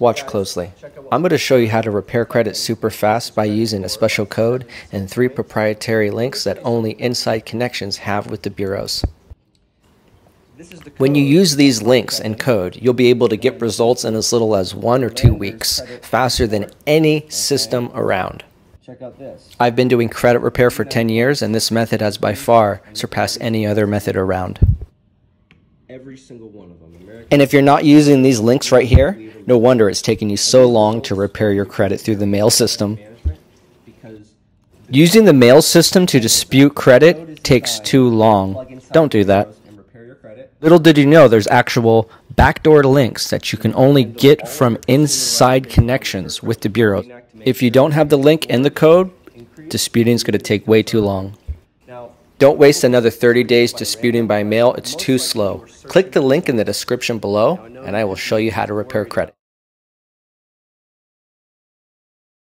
Watch closely. I'm going to show you how to repair credit super fast by using a special code and 3 proprietary links that only Inside Connections have with the bureaus. When you use these links and code, you'll be able to get results in as little as 1 or 2 weeks, faster than any system around. I've been doing credit repair for 10 years, and this method has by far surpassed any other method around. Every single one of them. And if you're not using these links right here, no wonder it's taking you so long to repair your credit through the mail system. Using the mail system to dispute credit takes too long. Don't do that. Little did you know there's actual backdoor links that you can only get from Inside Connections with the bureau. If you don't have the link and the code, disputing is going to take way too long. Don't waste another 30 days disputing by mail, it's too slow. Click the link in the description below and I will show you how to repair credit.